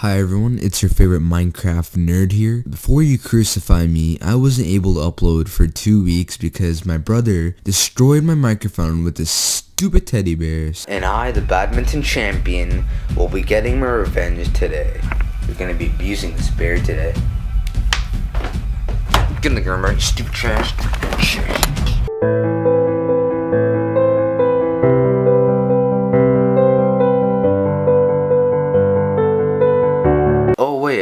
Hi everyone, it's your favorite Minecraft nerd here. Before you crucify me, I wasn't able to upload for 2 weeks because my brother destroyed my microphone with his stupid teddy bears. And I, the badminton champion, will be getting my revenge today. We're gonna be abusing this bear today. Get in the ground, right? Stupid trash.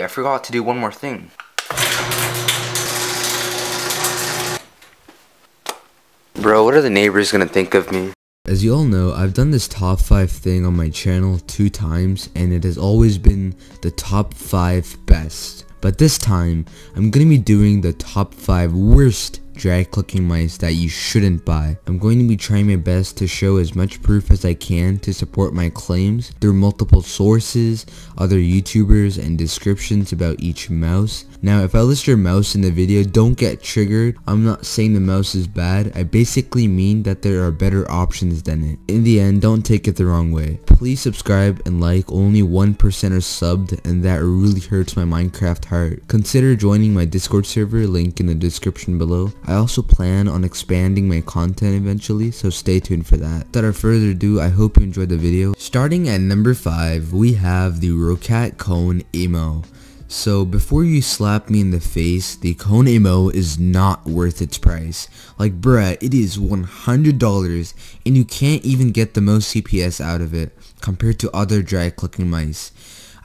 I forgot to do one more thing. Bro, what are the neighbors gonna think of me? As you all know, I've done this top 5 thing on my channel 2 times, and it has always been the top 5 best. But this time, I'm gonna be doing the top 5 worst drag clicking mice that you shouldn't buy. I'm going to be trying my best to show as much proof as I can to support my claims through multiple sources, other YouTubers, and descriptions about each mouse. Now, if I list your mouse in the video, don't get triggered. I'm not saying the mouse is bad. I basically mean that there are better options than it. In the end, don't take it the wrong way. Please subscribe and like. Only 1% are subbed, and that really hurts my Minecraft heart. Consider joining my Discord server, link in the description below. I also plan on expanding my content eventually, so stay tuned for that. Without further ado, I hope you enjoyed the video. Starting at number 5, we have the Roccat Kone Emo. So before you slap me in the face, the Kone Emo is not worth its price. Like bruh, it is $100 and you can't even get the most CPS out of it compared to other drag clicking mice.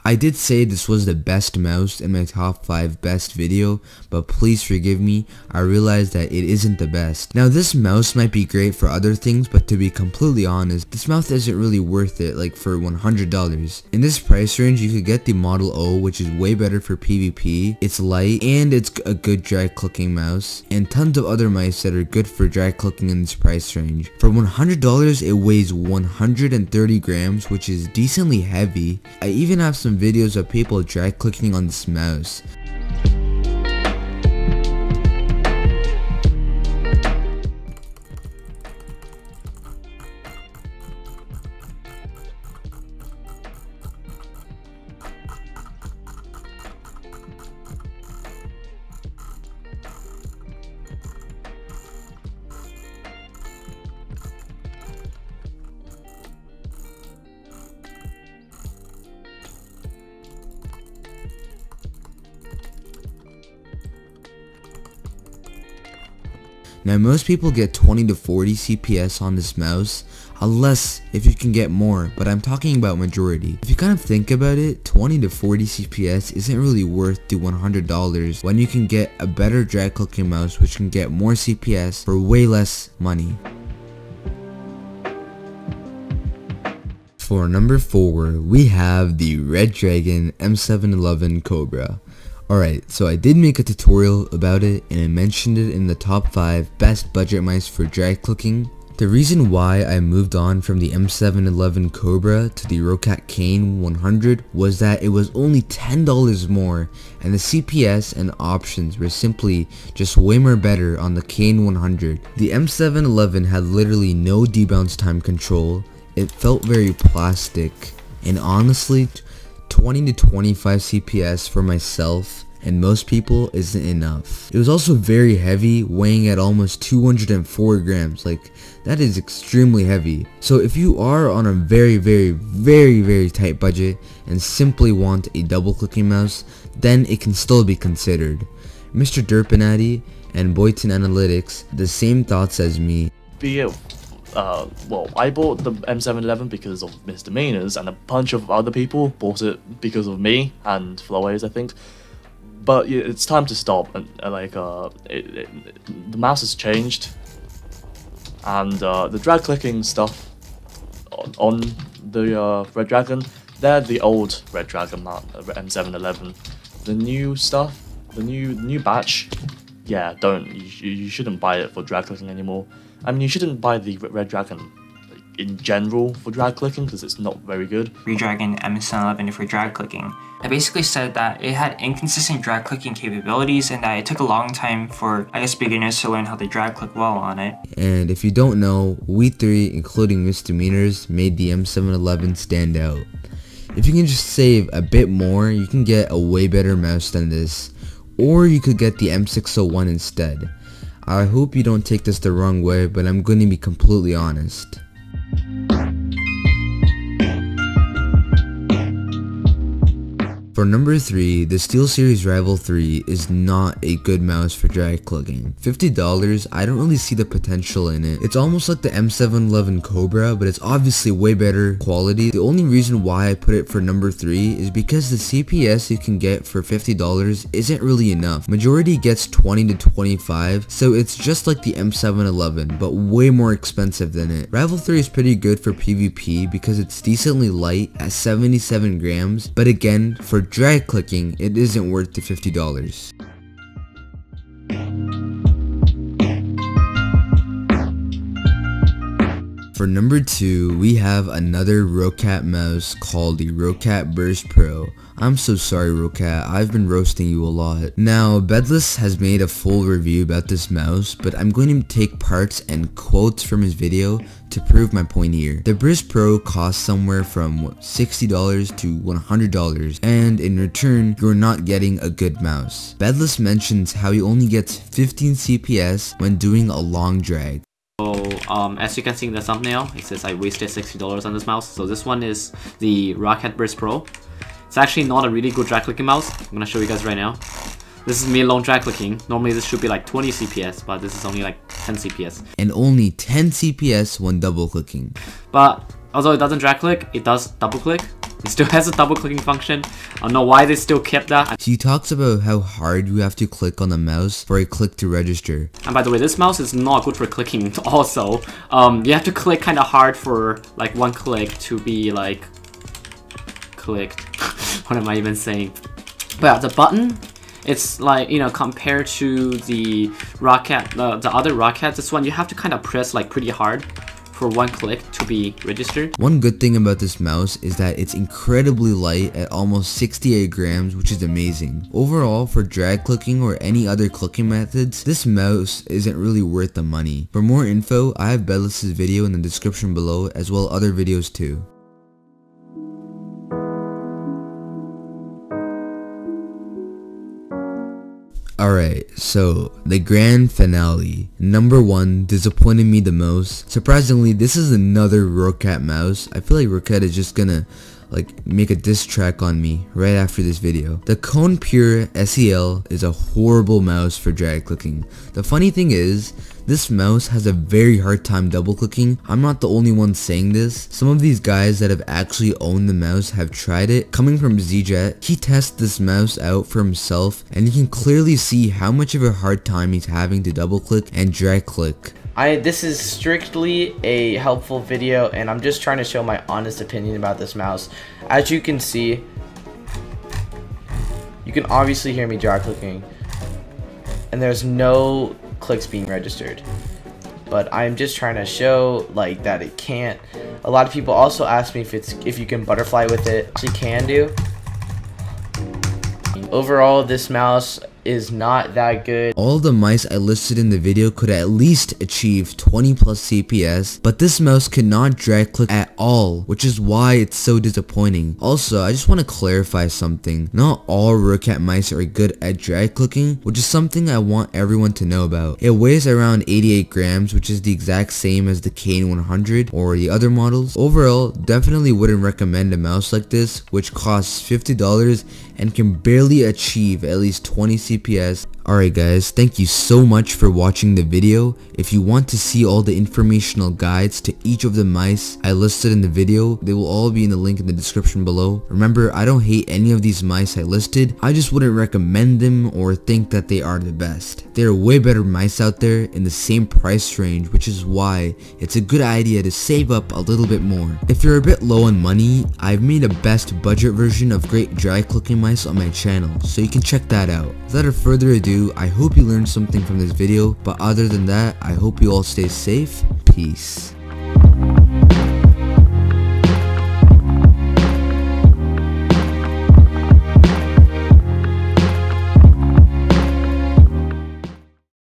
I did say this was the best mouse in my top 5 best video, but please forgive me, I realize that it isn't the best. Now this mouse might be great for other things, but to be completely honest, this mouse isn't really worth it, like for $100. In this price range, you could get the Model O, which is way better for PvP, it's light, and it's a good drag clicking mouse, and tons of other mice that are good for drag clicking in this price range. For $100, it weighs 130 grams, which is decently heavy. I even have some videos of people drag clicking on this mouse. Now most people get 20 to 40 CPS on this mouse, unless if you can get more, but I'm talking about majority. If you kind of think about it, 20 to 40 CPS isn't really worth the $100 when you can get a better drag clicking mouse which can get more CPS for way less money. For number 4, we have the Redragon M711 Cobra. Alright, so I did make a tutorial about it and I mentioned it in the top 5 best budget mice for drag clicking. The reason why I moved on from the M711 Cobra to the Roccat Kane 100 was that it was only $10 more and the CPS and options were simply just way more better on the Kane 100. The M711 had literally no debounce time control, it felt very plastic, and honestly 20 to 25 CPS for myself and most people isn't enough. It was also very heavy, weighing at almost 204 grams, like that is extremely heavy. So if you are on a very, very, very, very tight budget and simply want a double clicking mouse, then it can still be considered. Mr. Derpinati and Boyton Analytics, the same thoughts as me. Well, I bought the M711 because of misdemeanors, and a bunch of other people bought it because of me and Flowaze, I think. But yeah, it's time to stop. And like, the mouse has changed, and the drag clicking stuff on the Redragon, they're the old Redragon M711. The new stuff, the new batch, yeah, you shouldn't buy it for drag clicking anymore. I mean, you shouldn't buy the Redragon in general for drag clicking because it's not very good. Redragon M711 for drag clicking. I basically said that it had inconsistent drag clicking capabilities and that it took a long time for, I guess, beginners to learn how to drag click well on it. And if you don't know, we 3, including misdemeanors, made the M711 stand out. If you can just save a bit more, you can get a way better mouse than this, or you could get the M601 instead. I hope you don't take this the wrong way, but I'm going to be completely honest. For number 3, the SteelSeries Rival 3 is not a good mouse for drag clugging. $50, I don't really see the potential in it. It's almost like the M711 Cobra, but it's obviously way better quality. The only reason why I put it for number 3 is because the CPS you can get for $50 isn't really enough. Majority gets 20 to 25, so it's just like the M711, but way more expensive than it. Rival 3 is pretty good for PvP because it's decently light at 77 grams, but again, for drag clicking, it isn't worth the $50. For number 2, we have another Roccat mouse called the Roccat Burst Pro. I'm so sorry Roccat, I've been roasting you a lot. Now, Bedless has made a full review about this mouse, but I'm going to take parts and quotes from his video to prove my point here. The Burst Pro costs somewhere from $60 to $100, and in return, you're not getting a good mouse. Bedless mentions how he only gets 15 CPS when doing a long drag. As you can see in the thumbnail, it says I wasted $60 on this mouse. So this one is the Roccat Burst Pro. It's actually not a really good drag clicking mouse. I'm gonna show you guys right now. This is me alone drag clicking. Normally this should be like 20 CPS, but this is only like 10 CPS. And only 10 CPS when double clicking. But although it doesn't drag click, it does double click. It still has a double clicking function. I don't know why they still kept that. He talks about how hard you have to click on the mouse for a click to register. And by the way, this mouse is not good for clicking also. You have to click kind of hard for like one click to be like clicked. What am I even saying? But the button, it's like, you know, compared to the Roccat, the other Roccat, this one you have to kind of press like pretty hard for one click to be registered. One good thing about this mouse is that it's incredibly light at almost 68 grams, which is amazing. Overall, for drag clicking or any other clicking methods, this mouse isn't really worth the money. For more info, I have Bedless's video in the description below, as well other videos too. Alright, so the grand finale. Number 1 disappointed me the most. Surprisingly, this is another Roccat mouse. I feel like Roccat is just gonna like make a diss track on me right after this video. The Kone Pure SEL is a horrible mouse for drag clicking. The funny thing is, this mouse has a very hard time double clicking. I'm not the only one saying this. Some of these guys that have actually owned the mouse have tried it. Coming from ZJet, he tests this mouse out for himself and you can clearly see how much of a hard time he's having to double click and drag click. This is strictly a helpful video and I'm just trying to show my honest opinion about this mouse. As you can see, you can obviously hear me drag clicking and there's no clicks being registered, but I'm just trying to show like that it can't. A lot of people also ask me if you can butterfly with it. You can do. Overall, this mouse is not that good. All the mice I listed in the video could at least achieve 20 plus CPS, but this mouse could not drag click at all, which is why it's so disappointing. Also, I just want to clarify something. Not all Roccat mice are good at drag clicking, which is something I want everyone to know about. It weighs around 88 grams, which is the exact same as the Kane 100 or the other models. Overall, definitely wouldn't recommend a mouse like this, which costs $50 and can barely achieve at least 20 CPS. Alright guys, thank you so much for watching the video. If you want to see all the informational guides to each of the mice I listed in the video, they will all be in the link in the description below. Remember, I don't hate any of these mice I listed. I just wouldn't recommend them or think that they are the best. There are way better mice out there in the same price range, which is why it's a good idea to save up a little bit more. If you're a bit low on money, I've made a best budget version of great dry clicking mice on my channel, so you can check that out. Without further ado, I hope you learned something from this video, but other than that, I hope you all stay safe. Peace.